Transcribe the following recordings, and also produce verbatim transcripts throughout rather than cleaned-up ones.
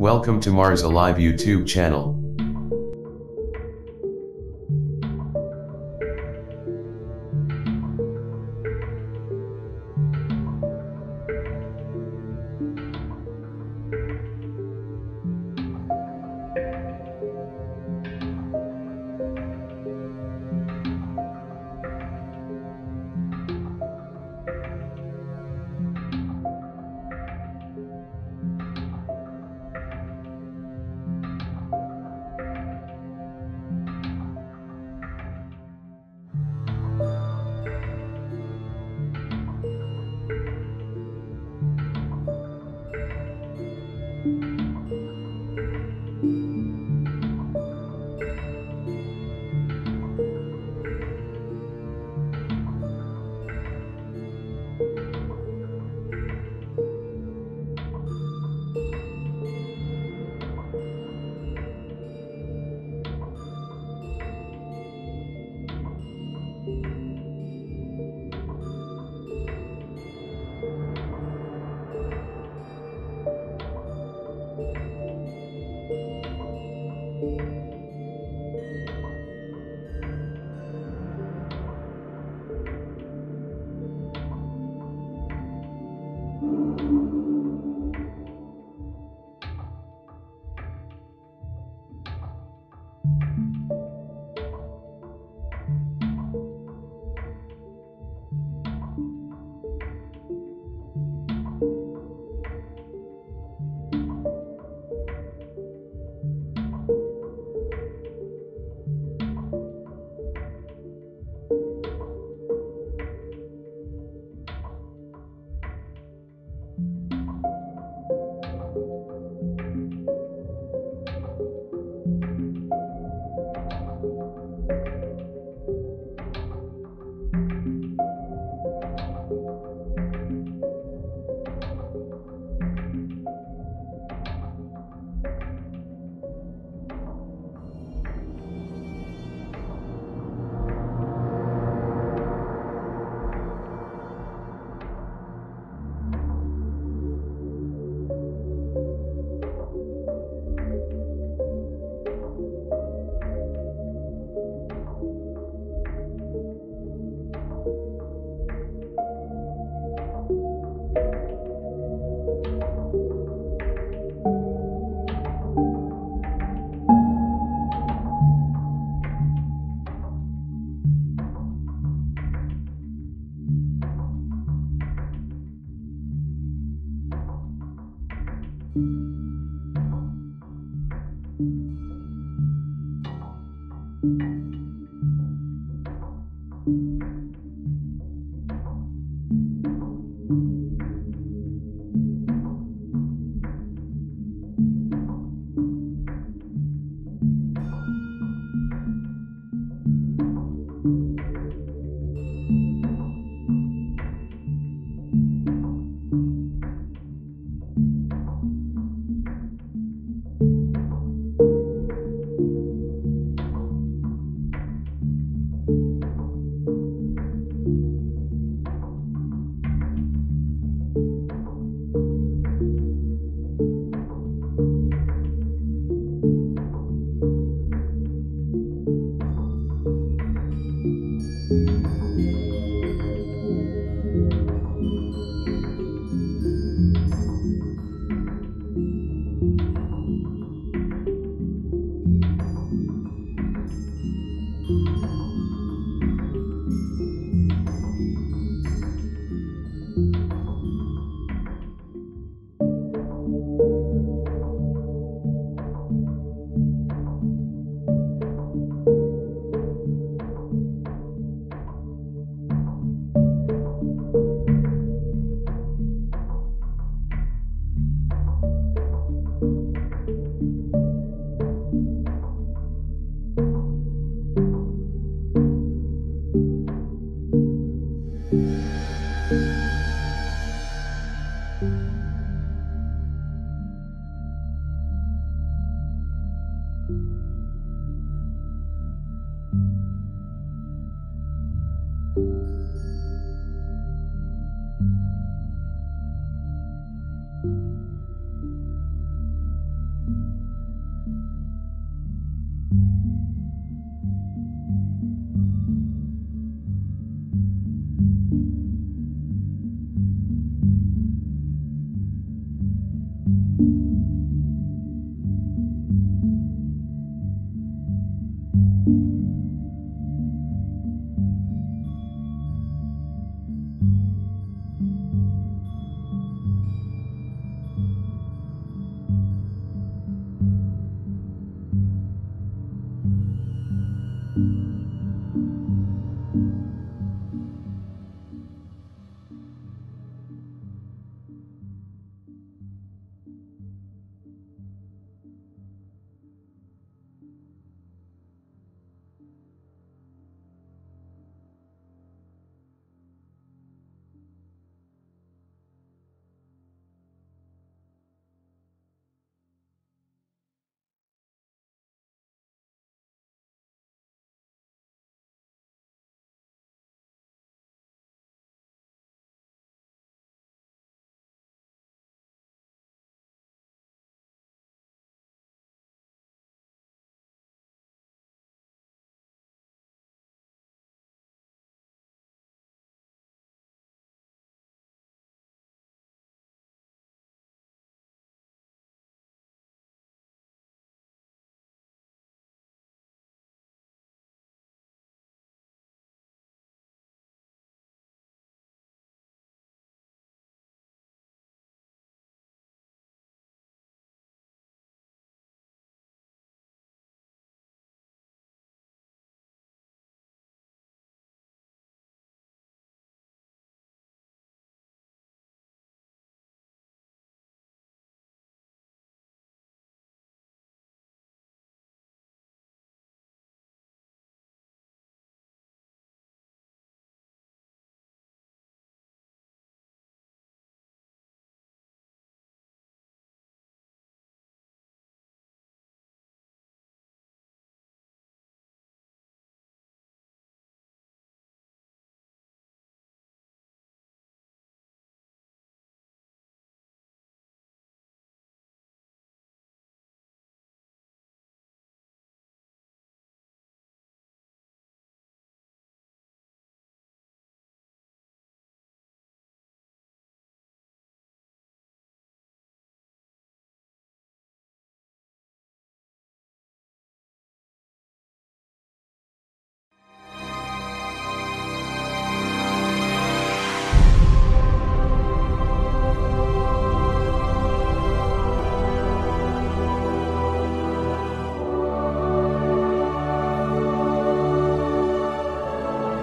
Welcome to Mars Alive YouTube channel.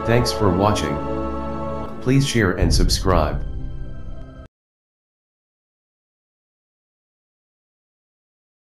Thanks for watching. Please share and subscribe.